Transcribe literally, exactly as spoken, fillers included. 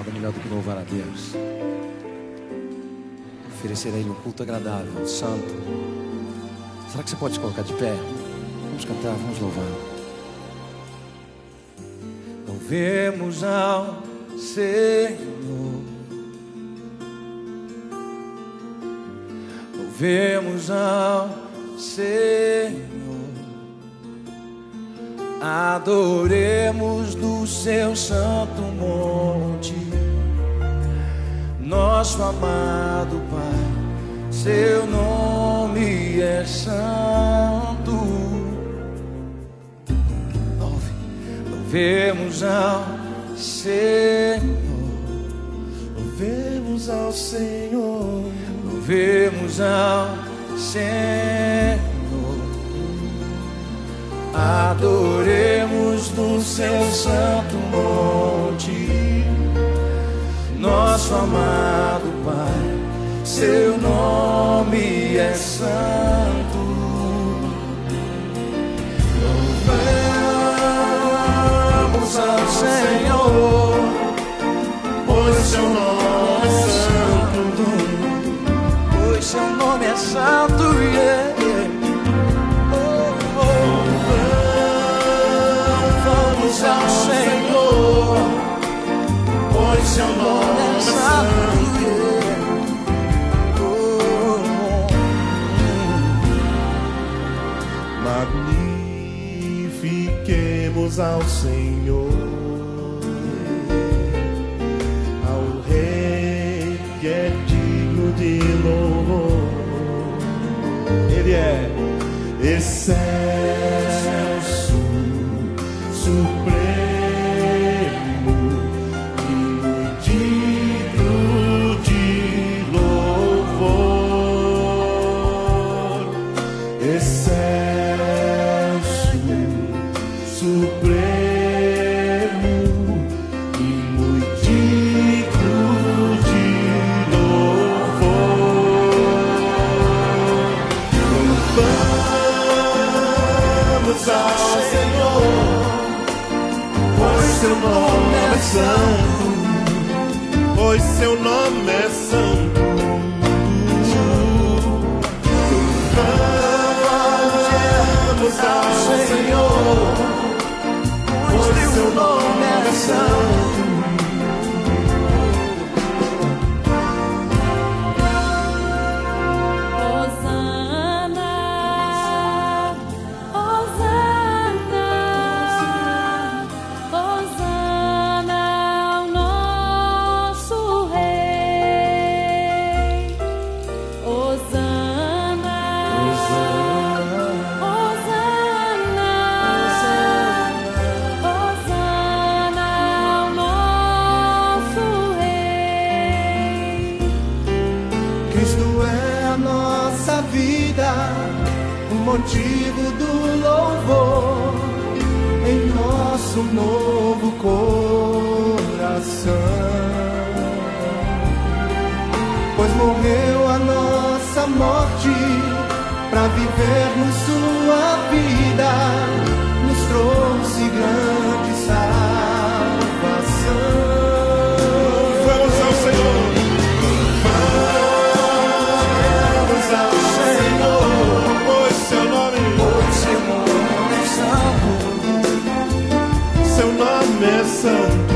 Nada melhor do que louvar a Deus, oferecer a Ele um culto agradável, santo. Será que você pode se colocar de pé? Vamos cantar, vamos louvar. Louvemos ao Senhor, louvemos ao Senhor, adoremos do seu santo monte, nosso amado Pai, seu nome é santo. Louve, louvemos ao Senhor, louvemos ao Senhor, louvemos ao Senhor. Adoremos no seu santo monte, nosso amado Pai, seu nome é santo. Louvemos ao Senhor, pois seu nome é santo, pois seu nome é santo, yeah. Ao Senhor, pois seu nome é santo, oh. Magnifiquemos ao Senhor, ao Rei que é digno de louvor. Ele é excelso, supremo, seu nome é santo, pois seu nome é santo. Louvemos ao Senhor, pois seu nome é santo. Hosana, Hosana, motivo do louvor em nosso novo coração, pois morreu a nossa morte para vivermos sua vida, nos trouxe grande salvação. Vamos ao Senhor, vamos ao Senhor, seu nome, pois seu nome é santo, seu nome é santo.